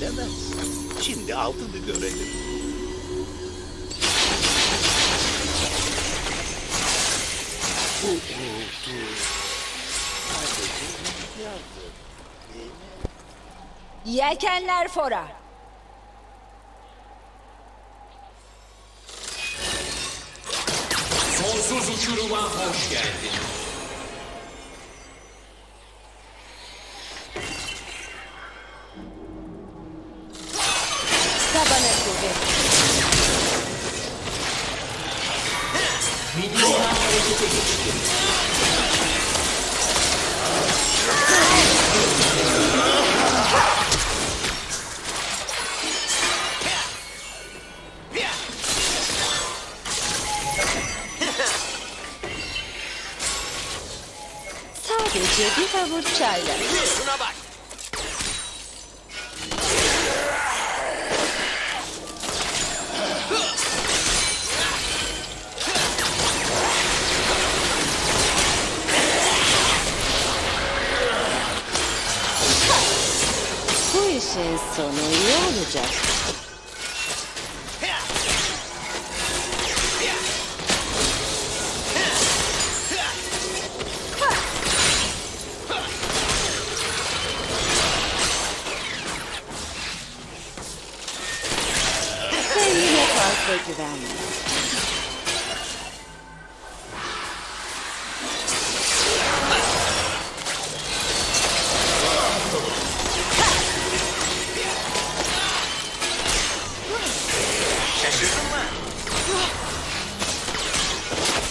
geçilemez. Şimdi altını görelim. Bu uğultu sadece rüzgardır, değil mi? Yelkenler fora. Sonsuz uçuruma hoş geldin. Sadece bir havuç çayla. Şuna bak. İşin sonu iyi olacak. Kendine fazla güvenme.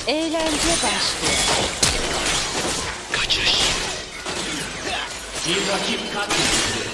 Eğlence başlıyor. Kaçış. Bir rakip katledildi.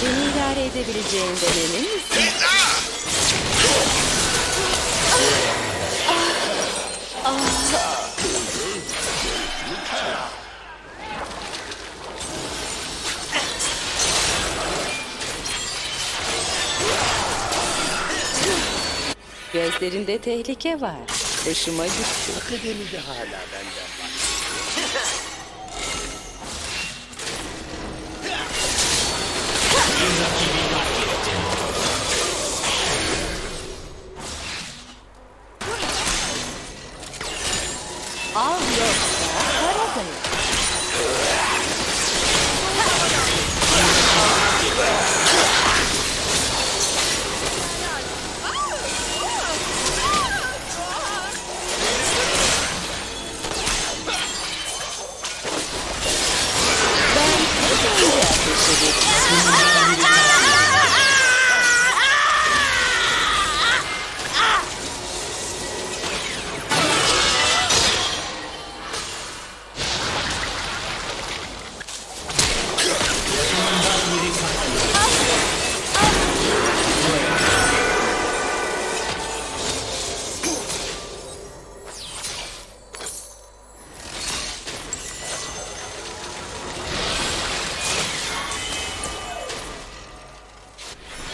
Seni idare edebileceğinden emin misin? Gözlerinde tehlike var. Hoşuma gitti. Akademide hala benden var. Al yoksa karadayım. Ben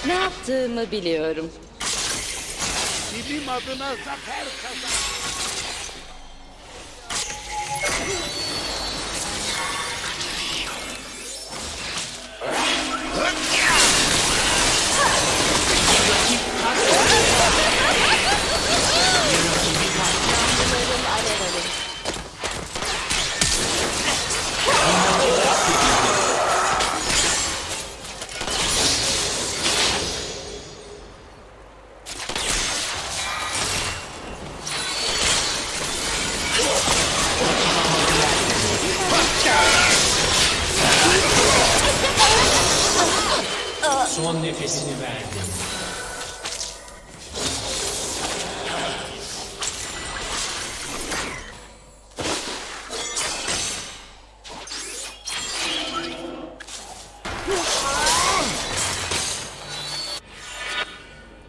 ne yaptığımı biliyorum. Bilim adına zafer kazan. Son nefesini verdim.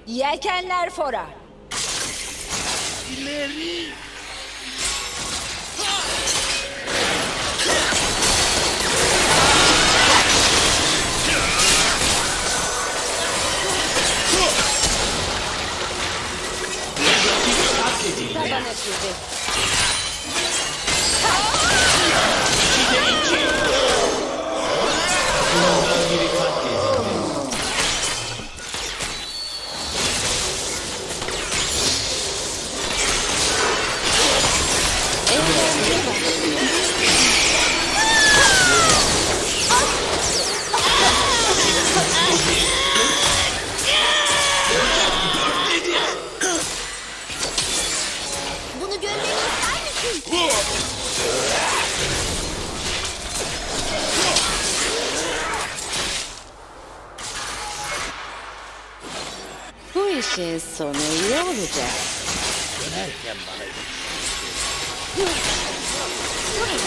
Yelkenler fora. İleri. Tabana çizdi. Bu işin sonu iyi olacak. Dönerken bana kendine fazla güven.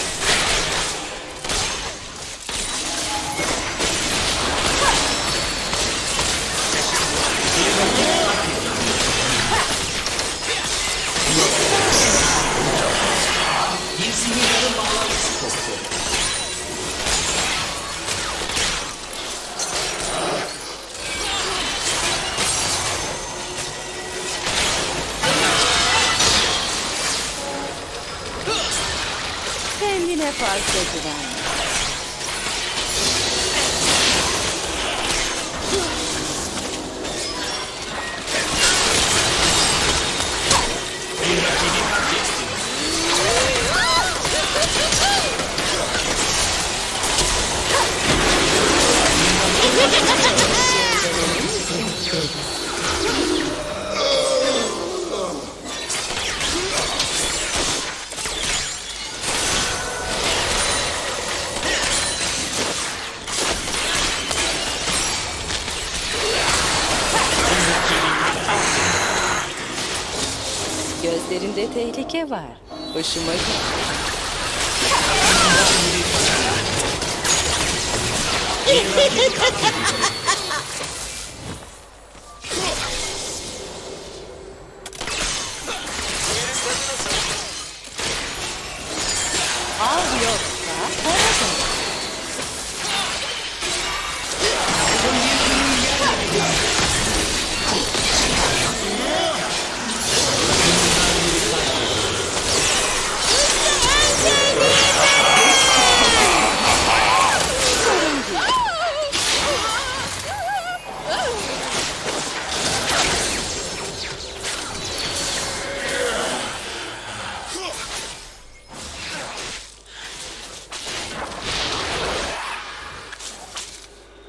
Gözlerinde tehlike var. Hoşuma gitti.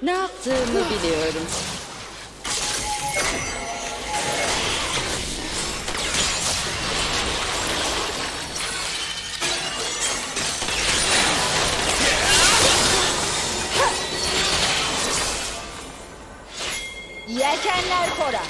Ne yaptığımı biliyorum. Yelkenler fora.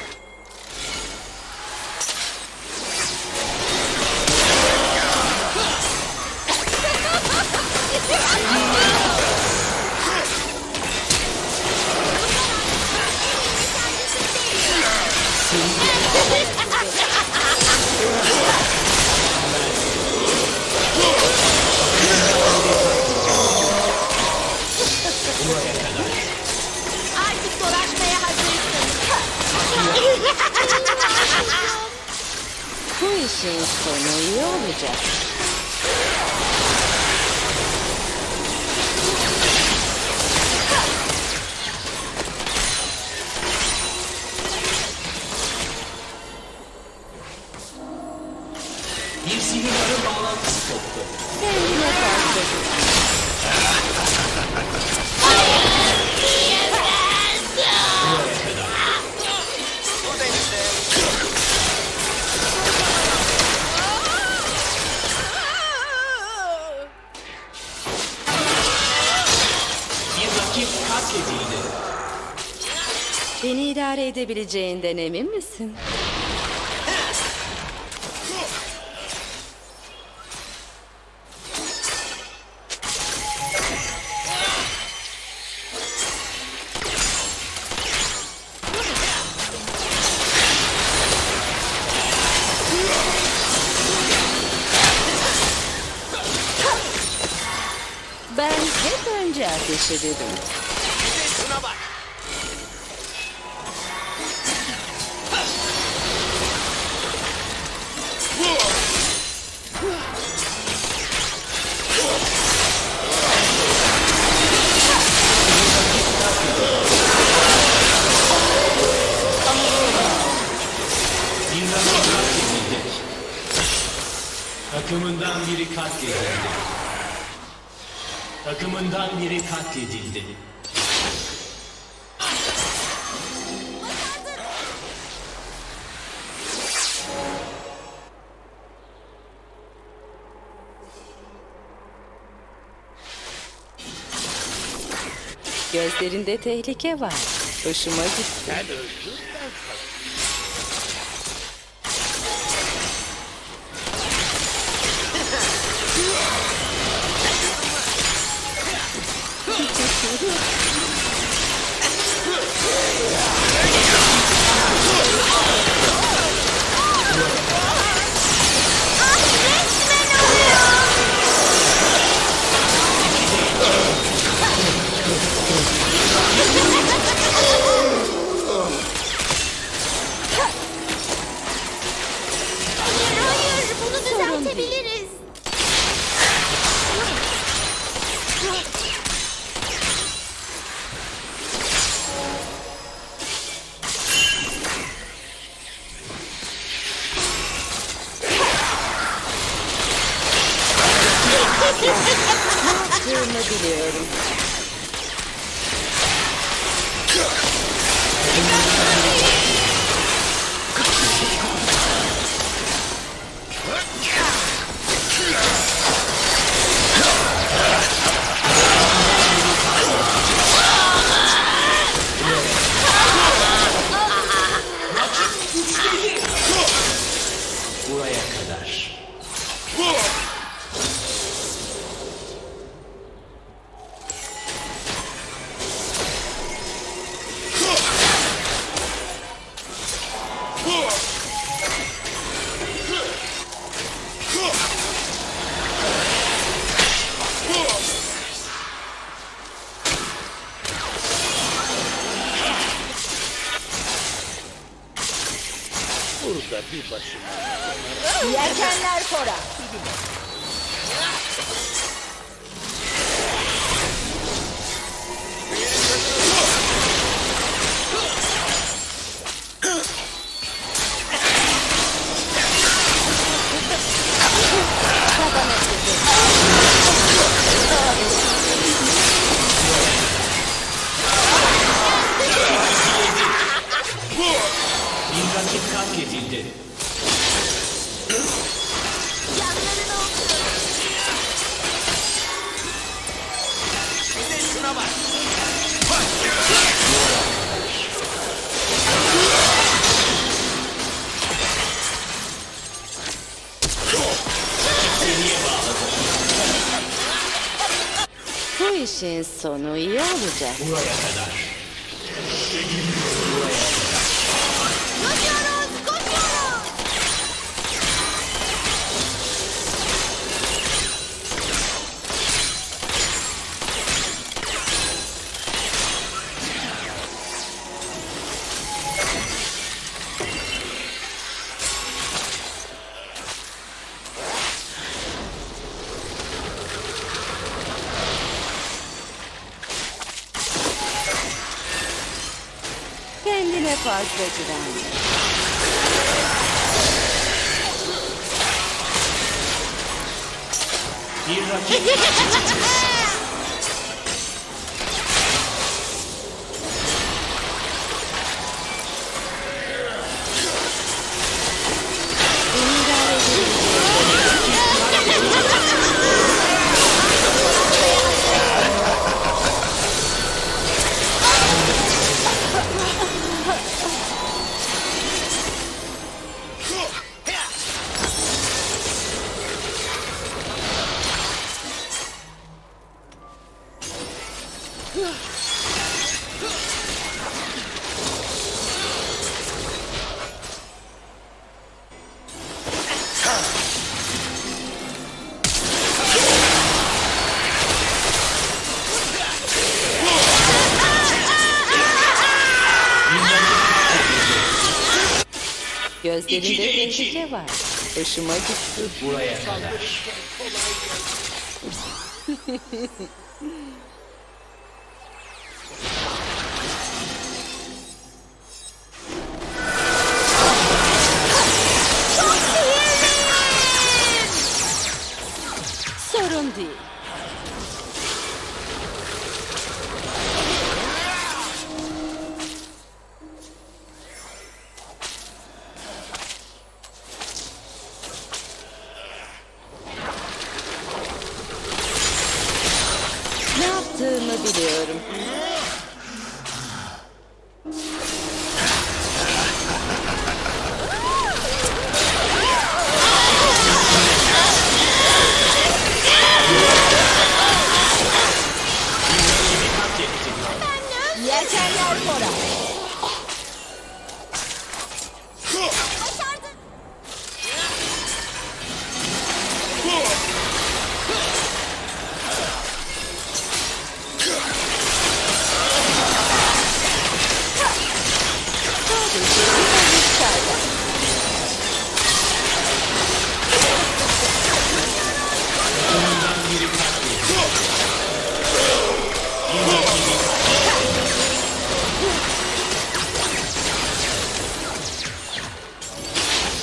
Bu işin sonu iyi olacak. Bir sinirlerin bağlantısı koptu. Kendine fark beni idare edebileceğinden emin misin? ateş ederim. Şuna bak. Takımından biri katledildi. Takımından biri katledildi. Gözlerinde tehlike var. Hoşuma gitti. Biliyorum. Buraya kadar. Burada bir başına. Yelkenler fora. Bu işin sonu iyi olacak. Buraya kadar. Buraya kadar. Koşuyoruz, koşuyoruz. Kendine fazla güven. Bir rakip. Gözlerinde tehlike var. Hoşuma gitti. Buraya kadar. Sorun değil. Ne yaptığımı biliyorum.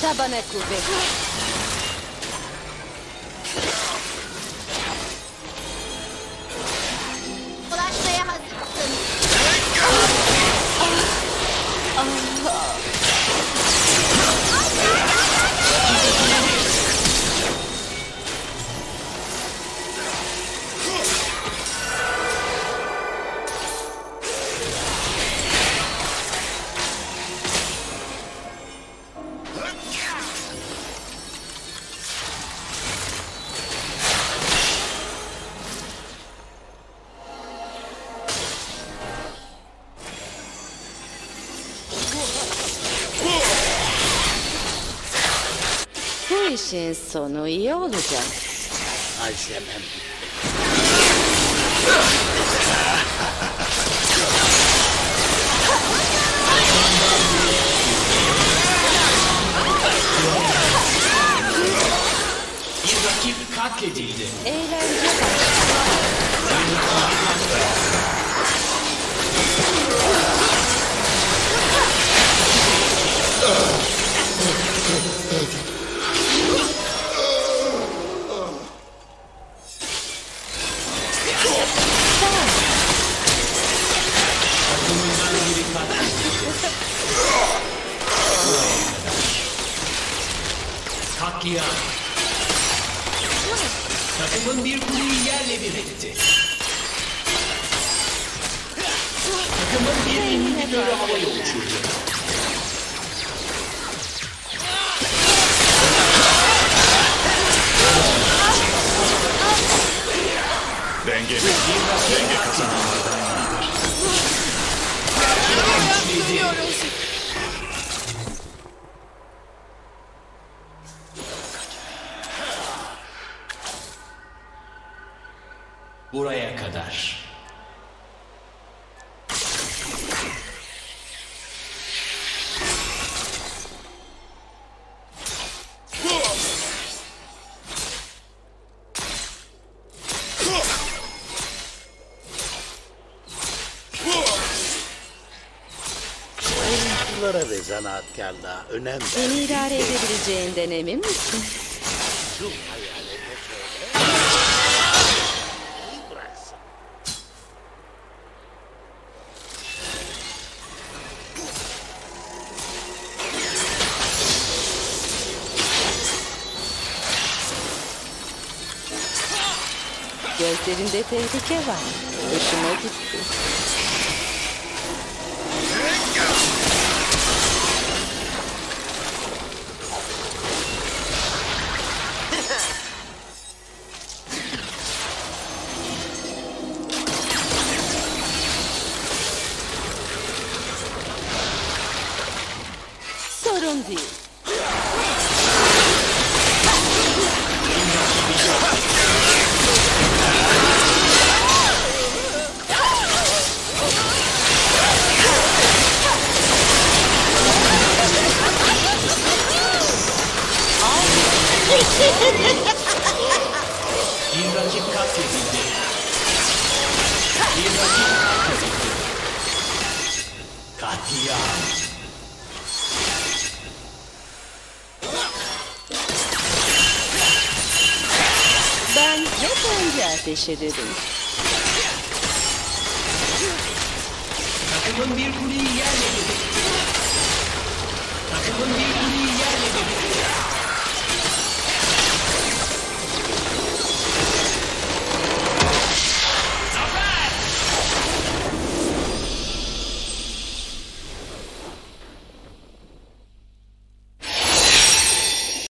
Tabana kuvveti. Ulaşmaya hazırsın. Allah. İşin sonu iyi olacak. Acemem. Bir rakip katledildi. Eğlence başladı. Katliam. Takımın bir kuleyi yerle bir etti. Takımın bir inhibitörü havaya uçurdu. Denge kazananlardan vardır. Yapmıyoruz. Buraya kadar. Oyunculara ve zanaatkarlığa önem ver. Beni idare edebileceğinden emin misin? Gözlerinde tehlike var. Hoşuma gitti. Sorun değil. Bir rakip katledildi. Bir rakip katledildi. Katliam. Ben yok önce ateş ederim. Takımın bir kuleyi yerle getirdi. Takımın bir